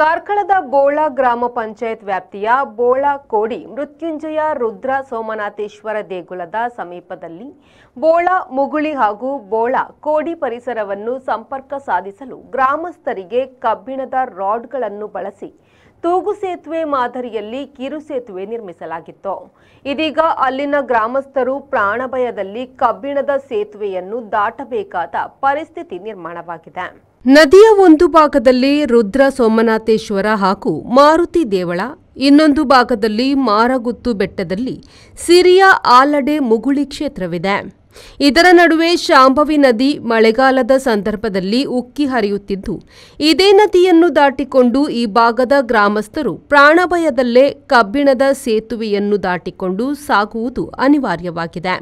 ಕಾರ್ಕಳದ ಬೋಳ ಗ್ರಾಮ ಪಂಚಾಯತ್ ವ್ಯಾಪ್ತಿಯ ಬೋಳ ಕೋಡಿ ಮೃತ್ಯುಂಜಯ ರುದ್ರ ಸೋಮನಾಥೇಶ್ವರ ದೇಗುಲದ ಸಮೀಪದಲ್ಲಿ ಬೋಳ ಮುಗುಳಿ ಹಾಗೂ ಬೋಳ ಕೋಡಿ ಪರಿಸರವನ್ನು ಸಂಪರ್ಕ ಸಾಧಿಸಲು ಗ್ರಾಮಸ್ಥರಿಗೆ ಕಬ್ಬಿಣದ ರಾಡ್ಗಳನ್ನು ಬಳಸಿ ತೂಗು ಸೇತುವೆ ಮಾದರಿಯಲ್ಲಿ ಕಿರು ಸೇತುವೆ ನಿರ್ಮಿಸಲಾಗಿತ್ತು. ಇದೀಗ ಅಲ್ಲಿನ ಗ್ರಾಮಸ್ಥರು ಪ್ರಾಣಭಯದಲ್ಲಿ ಕಬ್ಬಿಣದ ಸೇತುವೆಯನ್ನು ದಾಟಬೇಕಾದ ಪರಿಸ್ಥಿತಿ ನಿರ್ಮಾಣವಾಗಿದೆ. ನದಿಯ ಒಂದು ಭಾಗದಲ್ಲಿ ರುದ್ರ ಸೋಮನಾಥೇಶ್ವರ ಹಾಗೂ ಮಾರುತಿ ದೇವಳ, ಇನ್ನೊಂದು ಭಾಗದಲ್ಲಿ ಮಾರಗುತ್ತು ಬೆಟ್ಟದಲ್ಲಿ ಸಿರಿಯ ಆಲಡೆ ಮುಗುಳಿ ಕ್ಷೇತ್ರವಿದೆ. ಇದರ ನಡುವೆ ಶಾಂಭವಿ ನದಿ ಮಳೆಗಾಲದ ಸಂದರ್ಭದಲ್ಲಿ ಉಕ್ಕಿ ಹರಿಯುತ್ತಿದ್ದು, ಇದೇ ನದಿಯನ್ನು ದಾಟಿಕೊಂಡು ಈ ಭಾಗದ ಗ್ರಾಮಸ್ಥರು ಪ್ರಾಣಭಯದಲ್ಲೇ ಕಬ್ಬಿಣದ ಸೇತುವೆಯನ್ನು ದಾಟಿಕೊಂಡು ಸಾಗುವುದು ಅನಿವಾರ್ಯವಾಗಿದೆ.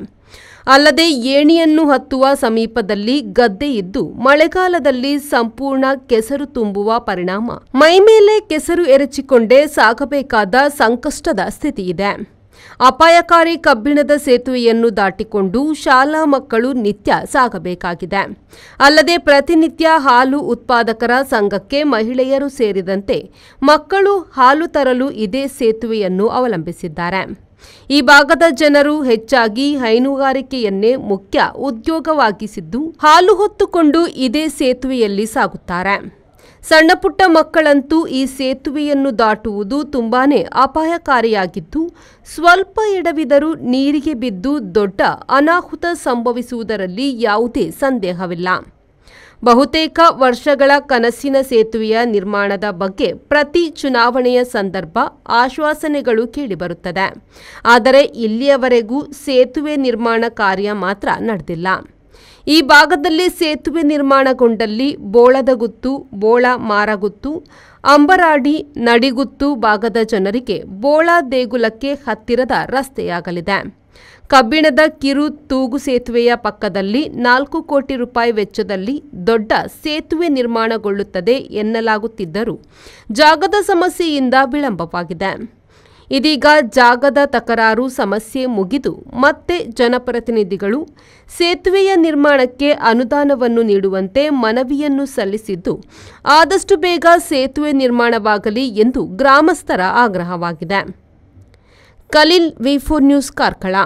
ಅಲ್ಲದೆ ಏಣಿಯನ್ನು ಹತ್ತುವ ಸಮೀಪದಲ್ಲಿ ಗದ್ದೆ ಇದ್ದು, ಮಳೆಗಾಲದಲ್ಲಿ ಸಂಪೂರ್ಣ ಕೆಸರು ತುಂಬುವ ಪರಿಣಾಮ ಮೈಮೇಲೆ ಕೆಸರು ಎರಚಿಕೊಂಡೇ ಸಾಗಬೇಕಾದ ಸಂಕಷ್ಟದ ಸ್ಥಿತಿಯಿದೆ. ಅಪಾಯಕಾರಿ ಕಬ್ಬಿಣದ ಸೇತುವೆಯನ್ನು ದಾಟಿಕೊಂಡು ಶಾಲಾ ಮಕ್ಕಳು ನಿತ್ಯ ಸಾಗಬೇಕಾಗಿದೆ. ಅಲ್ಲದೆ ಪ್ರತಿನಿತ್ಯ ಹಾಲು ಉತ್ಪಾದಕರ ಸಂಘಕ್ಕೆ ಮಹಿಳೆಯರು ಸೇರಿದಂತೆ ಮಕ್ಕಳು ಹಾಲು ತರಲು ಇದೇ ಸೇತುವೆಯನ್ನು ಅವಲಂಬಿಸಿದ್ದಾರೆ. ಈ ಭಾಗದ ಜನರು ಹೆಚ್ಚಾಗಿ ಹೈನುಗಾರಿಕೆಯನ್ನೇ ಮುಖ್ಯ ಉದ್ಯೋಗವಾಗಿಸಿದ್ದು, ಹಾಲು ಹೊತ್ತುಕೊಂಡು ಇದೇ ಸೇತುವೆಯಲ್ಲಿ ಸಾಗುತ್ತಾರೆ. ಸಣ್ಣಪುಟ್ಟ ಮಕ್ಕಳಂತೂ ಈ ಸೇತುವೆಯನ್ನು ದಾಟುವುದು ತುಂಬಾನೇ ಅಪಾಯಕಾರಿಯಾಗಿದ್ದು, ಸ್ವಲ್ಪ ಎಡವಿದರೂ ನೀರಿಗೆ ಬಿದ್ದು ದೊಡ್ಡ ಅನಾಹುತ ಸಂಭವಿಸುವುದರಲ್ಲಿ ಯಾವುದೇ ಸಂದೇಹವಿಲ್ಲ. ಬಹುತೇಕ ವರ್ಷಗಳ ಕನಸಿನ ಸೇತುವೆಯ ನಿರ್ಮಾಣದ ಬಗ್ಗೆ ಪ್ರತಿ ಚುನಾವಣೆಯ ಸಂದರ್ಭ ಆಶ್ವಾಸನೆಗಳು ಕೇಳಿಬರುತ್ತದೆ. ಆದರೆ ಇಲ್ಲಿಯವರೆಗೂ ಸೇತುವೆ ನಿರ್ಮಾಣ ಕಾರ್ಯ ಮಾತ್ರ ನಡೆದಿಲ್ಲ. ಈ ಭಾಗದಲ್ಲಿ ಸೇತುವೆ ನಿರ್ಮಾಣಗೊಂಡಲ್ಲಿ ಬೋಳದಗುತ್ತು, ಬೋಳ ಮಾರಗುತ್ತು, ಅಂಬರಾಡಿ, ನಡಿಗುತ್ತು ಭಾಗದ ಜನರಿಗೆ ಬೋಳ ದೇಗುಲಕ್ಕೆ ಹತ್ತಿರದ ರಸ್ತೆಯಾಗಲಿದೆ. ಕಬ್ಬಿಣದ ಕಿರು ತೂಗು ಸೇತುವೆಯ ಪಕ್ಕದಲ್ಲಿ 4 ಕೋಟಿ ರೂಪಾಯಿ ವೆಚ್ಚದಲ್ಲಿ ದೊಡ್ಡ ಸೇತುವೆ ನಿರ್ಮಾಣಗೊಳ್ಳುತ್ತದೆ ಎನ್ನಲಾಗುತ್ತಿದ್ದರೂ ಜಾಗದ ಸಮಸ್ಯೆಯಿಂದ ವಿಳಂಬವಾಗಿದೆ. ಇದೀಗ ಜಾಗದ ತಕರಾರು ಸಮಸ್ಯೆ ಮುಗಿದು ಮತ್ತೆ ಜನಪ್ರತಿನಿಧಿಗಳು ಸೇತುವೆಯ ನಿರ್ಮಾಣಕ್ಕೆ ಅನುದಾನವನ್ನು ನೀಡುವಂತೆ ಮನವಿಯನ್ನು ಸಲ್ಲಿಸಿದ್ದು, ಆದಷ್ಟು ಬೇಗ ಸೇತುವೆ ನಿರ್ಮಾಣವಾಗಲಿ ಎಂದು ಗ್ರಾಮಸ್ಥರ ಆಗ್ರಹವಾಗಿದೆ. ಕಲೀಲ್ ವಿ4 ನ್ಯೂಸ್ ಕಾರ್ಕಳ.